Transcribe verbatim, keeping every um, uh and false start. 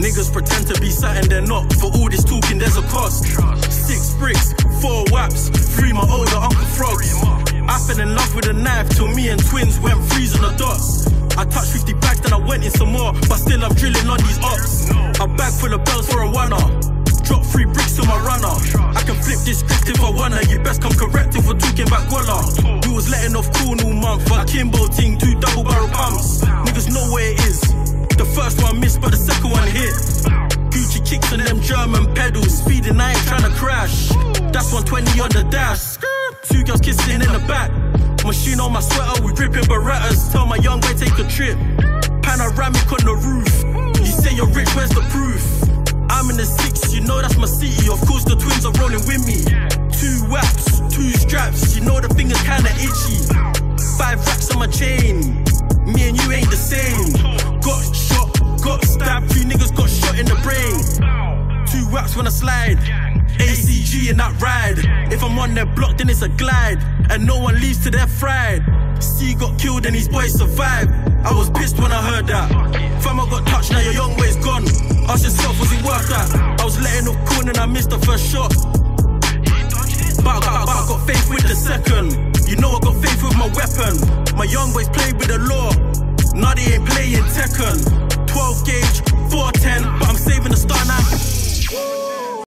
Niggas pretend to be something they're not. For all this talking, there's a cost. Six bricks, four whaps, free my older Uncle Frogs. I fell in love with a knife till me and twins went freeze on the dots. I touched fifty bags, then I went in some more, but still I'm drilling on these ops. A bag full of bells for a one-er. Drop three bricks to my runner. I can flip this script if I wanna. You best come correct if we're talking about Guala. You was letting off corn all month. A Kimbo ting, two double barrel pumps. Niggas know where it is. The first one missed, but the second one hit. Gucci kicks and them German pedals. Speeding, I ain't tryna crash. That's one twenty on the dash. Two girls kissing in the back. Machine on my sweater, we gripping Berettas. Tell my young boy take a trip. Panoramic on the roof. You say you're rich, where's the proof? I'm in the six, you know that's my city. Of course the twins are rolling with me. Two whaps, two straps, you know the fingers kinda itchy. Five racks on my chain, me and you ain't the same. Got shot, got stabbed, three niggas got shot in the brain. Two whaps when I slide, A C G in that ride. If I'm on their block then it's a glide, and no one leaves to their fried. C got killed and these boys survived. I was pissed when I heard that. Fam, I got touched, now your young boy's gone. Ask yourself, was it worth that? I was letting off corn and I missed the first shot. But I got, but I got faith with the second. You know I got faith with my weapon. My young boys played with the law. Now they ain't playing Tekken. twelve gauge, four ten, but I'm saving the star now.